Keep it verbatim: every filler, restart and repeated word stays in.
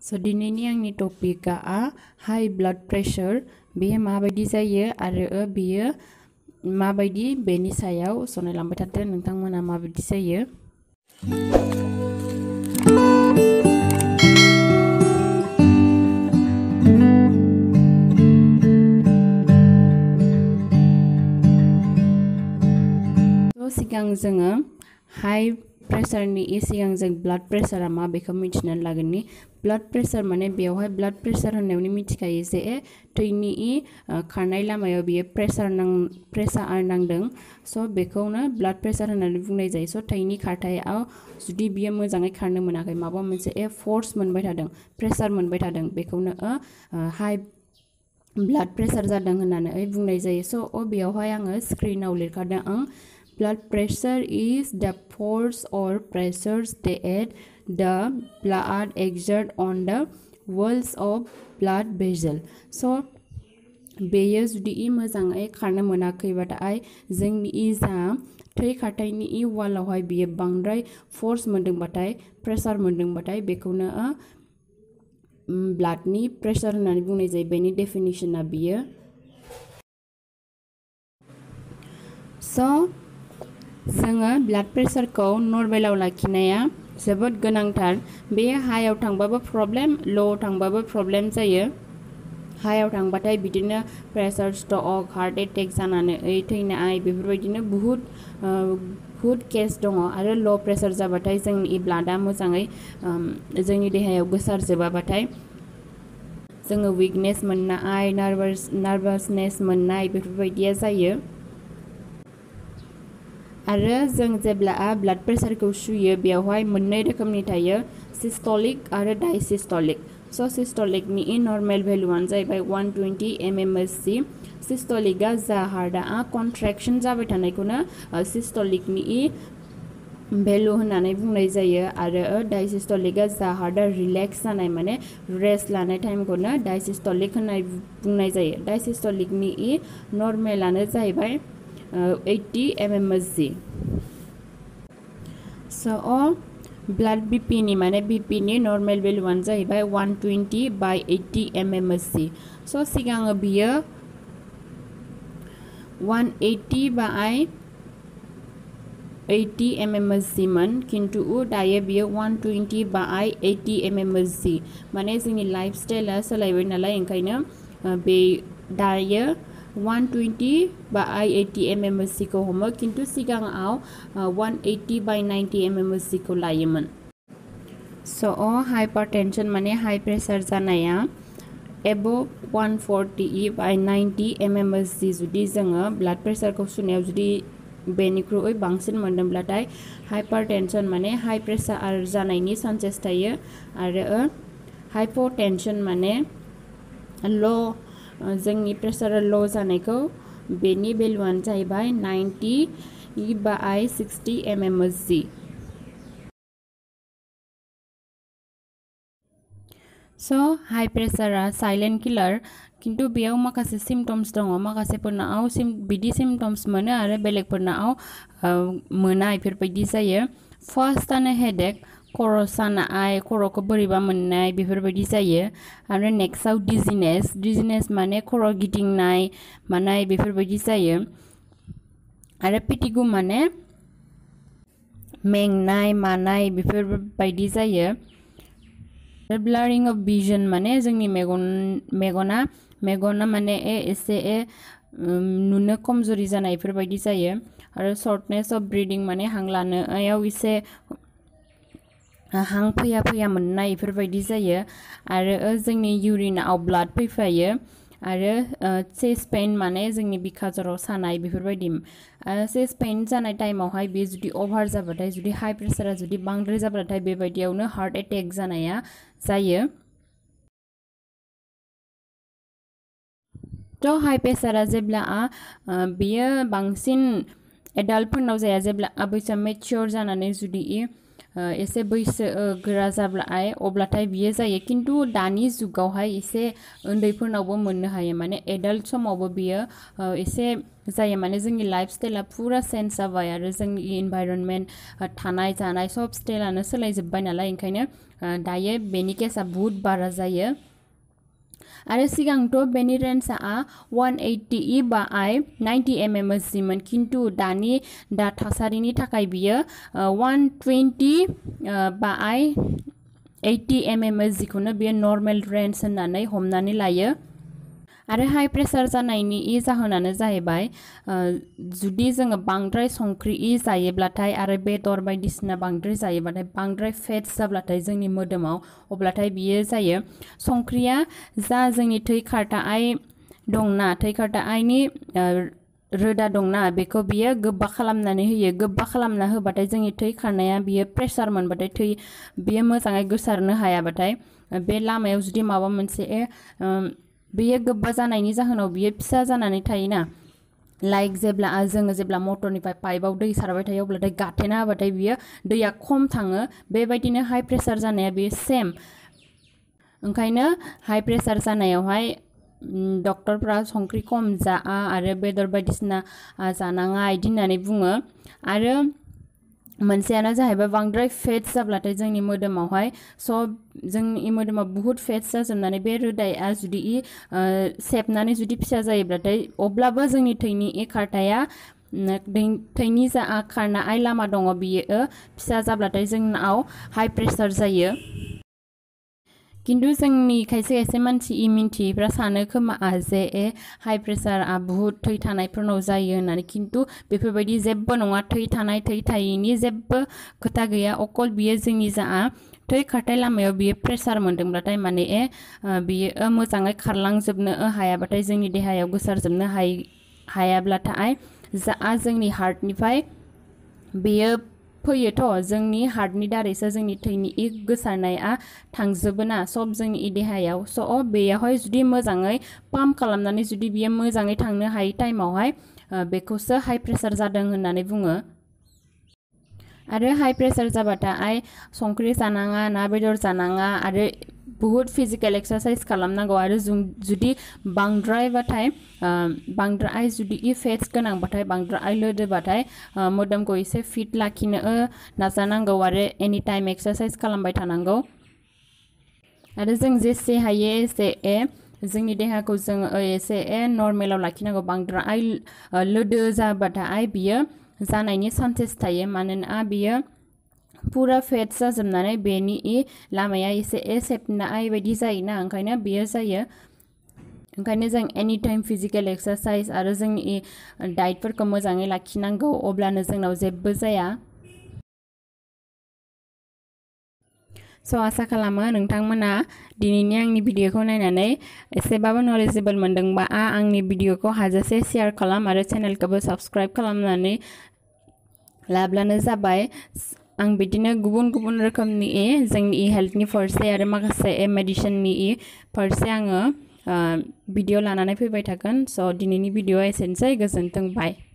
So dinini angni topic a high blood pressure be ma baidi jayo aro be ma baidi beni sayaw sonai lambai taten nongtangmona ma baidi jayo. So sigang jenga high pressure ni isiang jeng blood pressure ama beko mitina lagani blood pressure mane beohai blood pressure honewni mitikaye je e tini i kharnai lamayo be pressure nang pressure ar nangdang so bekowna blood pressure honani bungnai jayo so tini khartai aw judi biye mojangai kharno monakai maba monse e force monbai thadang pressure monbai thadang bekowna a high blood pressure jadang honanai bungnai jayo so o beohai anga screen aw likadang ang blood pressure is the force or pressures that the blood exerts on the walls of blood vessel. So, beyes di mazang e karna monakai bata ai zeng ni za three khatai ni wall hoi be bangrai force mondung batai pressure mondung batai bekona a blood ni pressure honani bungnai jayo beni definition a be. So Sanga blood pressure ko normal law lakinaya sebut ganangtar be high out tangbaba problem low tangbaba problem jayo high out tangbatai bidina pressure stroke heart attack janane ei thina ai befor baidina bahut bahut case dongo aro low pressure jabatai jengni blood a mojangai jengni dehayaw gosar jobabatai jengo weakness monna ai nervous nervousness monna ai befor baidiya jayo आरो जों जेब्ला blood pressure खौ सुयो बेवहाय मोननै रोखोमनि थायो systolic आरो डायसिस्टोलिक सो सिस्टोलिक नि नॉर्मल भेलुआनो जाहैबाय one twenty millimeters mercury सिस्टोलिकआ जा हार्टआ कन्ट्रेक्शन जाबाय थानायखौनो सिस्टोलिक नि भेलु होननानै बुंनाय जायो आरो डायसिस्टोलिकआ जा हार्टआ रिलैक्स जानाय माने रेस्ट लानाय टाइमखौनो डायसिस्टोलिक होननाय बुंनाय जायो डायसिस्टोलिक नि नॉर्मलआनो जाहैबाय Uh, eighty millimeters mercury. So all blood B P ni mane B P ni normal value one jai by one twenty by eighty millimeters mercury. So sigang biya one eighty by eighty millimeters mercury man kintu u daye biya one twenty by eighty millimeters mercury. Mane jini lifestyle salaibai nalai enkaina be daye one twenty by eighty millimeters mercury ko homo kintu sigang aw uh, one eighty by ninety millimeters mercury ko layoman. So oh, hypertension mane high pressure janaya above one forty by ninety millimeters mercury judi janga blood pressure ko sunayaw judi बेनिख्रुइ बांसिन मोनदोंब्लाथाय hypertension mane high pressure ar janayni chances tayo aro hypotension mane low जोंनि pressure low जानायखौ बेनि भेलुआनो जाहैबाय ninety by sixty millimeters mercury. So high प्रेशरआ silent killer किन्तु बेयाव माखासे सिम्पटम्स दङ माखासेफोरनाव बिदि सिम्पटम्स मोनो आरो बेलेगफोरनाव मोना इफोरबायदि जायो फार्स्टआनो हेडेक खर' सानाय खर'खौ बोरैबा मोननाय बेफोरबायदि जायो आरो नेक्स्टआव डिजीनेस डिजीनेस माने खर' गिदिंनाय मानाय बेफोरबायदि जायो आरो पेटिगु माने मेंनाय मानाय बेफोरबायदि जायो आरो ब्लारिं अफ विजन माने जोंनि मेगन मेगना मेगना माने ए एसे ए नुनो कमजोरि जानाय बेफोरबायदि जायो आरो शॉर्टनेस अफ ब्रीदिं माने हां लानायाव एसे हां फैया फैया मोननाय बेफोरबायदि जायो आरो जोंनि यूरिनआव ब्लाड फैफायो आरो चेस्ट पेन माने जोंनि बिखा जराव सानाय बेफोरबायदि चेस्ट पेन जानाय टाइमावहाय बे जुदि ओभार जाबाथाय जुदि हाइ प्रेशरआ जुदि बांद्राय जाबाथाय बेबायदियावनो हार्ट एटेक जानाया जायो तो हाइ प्रेशरआ जेब्ला बेयो बांसिन एडल्टफोरनाव जाया जेब्ला बैसोआ मेच्योर जानानै जुदि एसे बैसो गोरा जाब्लाय अब्लाथाय बियो जायो किन्तु दानि जुगावहाय एसे उन्दैफोरनावबो मोननो हायो माने एडल्ट समावबो बियो एसे जायो माने जोंनि लाइफस्टाइला पुरा चेन्ज जाबाय आरो जोंनि एनवायरनमेन्ट थानाय जानाय सब स्टाइलानो सोलायजोब्बाय नालाय ओंखायनो दायो बेनि केसा बहुत बारा जायो आरो सिगांथ' बेनि रेन्जआ one eighty इ बा आइ ninety millimeters जिमोन किन्तु दानि दा थासारिनि थाखाय बियो one twenty बा आइ eighty millimeters जिखौनो बियो नर्मल रेन्ज होननानै हमनानै लायो आरो हाइ प्रेसार जानायनि इ जाहोनानो जाहैबाय जुदि जोङो बांद्राय संख्रि इ जायोब्लाथाय आरो बेदर बायदिसिना बांद्राय जायोब्लाथाय बांद्राय फेट्स जाब्लाथाय जोंनि मोदोमाव अब्लाथाय बियो जायो संख्रिया जा जोंनि थै खारथा आइ दंना थै खारथा आइनि रोदा दंना बेखौ बियो गोब्बा खालामनानै होयो गोब्बा खालामना होबाथाय जोंनि थै खारनाया बियो प्रेसार मोनबाथाय थै बियो मोजाङै गोसारनो हायाबाथाय बे लामायाव जुदि माबा मोनसे बियो गोब्बा जानायनि जाहोनाव बियो फिसा जानानै थायोना लाइक जेब्ला जों जेब्ला मटरनिफ्राय पाइपआव दै सारबाय थायो अब्लाथाय गाथेना होबाथाय बियो दैया खम थाङो बेबायदिनो हाइ प्रेसार जानाया बे सेम ओंखायनो हाइ प्रेसार जानायावहाय डक्टरफ्रा संख्रि खम जा आरो बेदर बायदिसिना जानाङा इदि होननानै बुङो आरो मोनसेयानो जाहैबाय बांद्राय फेट्स जाब्लाथाय जोंनि मोदोमावहाय सब जोंनि मोदोमा बहुत फेट्स जाजोबनानै बे रोदाया जुदि इ सेबनानै जुदि फिसा जायोब्लाथाय अब्लाबो जोंनि थैनि ए खारथाया थैनि जा खारना आइ लामा दङ बियो फिसा जाब्लाथाय जोंनाव हाइ प्रेसार जायो किन्तु जोंनि खायसे खायसे मानसि इमिनथिफ्रा सानो खोमा जे ए हाइ प्रेसार आ बहुत थै थानायफोरनाव जायो होननानै किन्तु बेफोरबायदि जेबो नङा थै थानाय थै थायैनि जेबो खोथा गैया अकल बियो जोंनि जा थै खारथाय लामायाव बियो प्रेसार मोनदोंब्लाथाय माने ए बियो मोजाङै खारलांजोबनो हायाबाथाय जोंनि देहायाव गोसारजोबनो हाय हायाब्लाथाय जा जोंनि हार्टनिफ्राय बियो फैयोथ' जोंनि हार्टनि दारैसो जोंनि थैनि इ गोसारनाया थांजोबोना सब जोंनि देहायाव स' बेयावहाय जुदि मोजाङै पाम्प खालामनानै जुदि बियो मोजाङै थांनो हायै टाइमावहाय बेखौसो हाइ प्रेसार जादों होननानै बुङो आरो हाइ प्रेसार जाबाथाय संख्रि जानाङा ना बेदर जानाङा आरो बहुत फिजिकल एक्सरसाइज खालामनांगौ आरो जुदि बांद्रायबाथाय बांद्राय जुदि इफेक्ट्स गोनांबाथाय बांद्राय लोदोबाथाय मोदोमखौ एसे फिट लाखिनो नाजानांगौ आरो एनि टाइम एक्सरसाइज खालामबाय थानांगौ आरो जों जेसे हायो एसे ए जोंनि देहाखौ जों एसे ए नर्मलाव लाखिनांगौ बांद्राय लोदो जाबाथाय बियो जानायनि चान्सेस थायो मानोना बियो पूरा फेट्स जाजोबनानै बेनि इ लामाया एसे एसेबना आइ बायदि जायोना ओंखायनो बेयो जायो ओंखायनो जों एनि टाइम फिजिकल एक्सरसाइज आरो जोंनि डाइटफोरखौ मोजाङै लाखिनांगौ अब्लानो जोंनाव जेबो जाया स' आसा खालामो नोंथांमोना दिनैनि आंनि भिडिअखौ नायनानै एसेबाबो नलेजेबल मोनदोंबा आंनि भिडिअखौ हाजासे शेयार खालाम आरो चेनेलखौबो साबस्क्राइब खालामनानै लाब्लानो जाबाय आं बिदिनो गुबुन गुबुन रोखोमनि जोंनि हेल्थनि फारसे आरो माखासे मेडिसिननि फारसे आङो भिडिअ लानानै फैबाय थागोन स' दिनैनि भिडिअआ एसेनोसै गोजोनथों बाय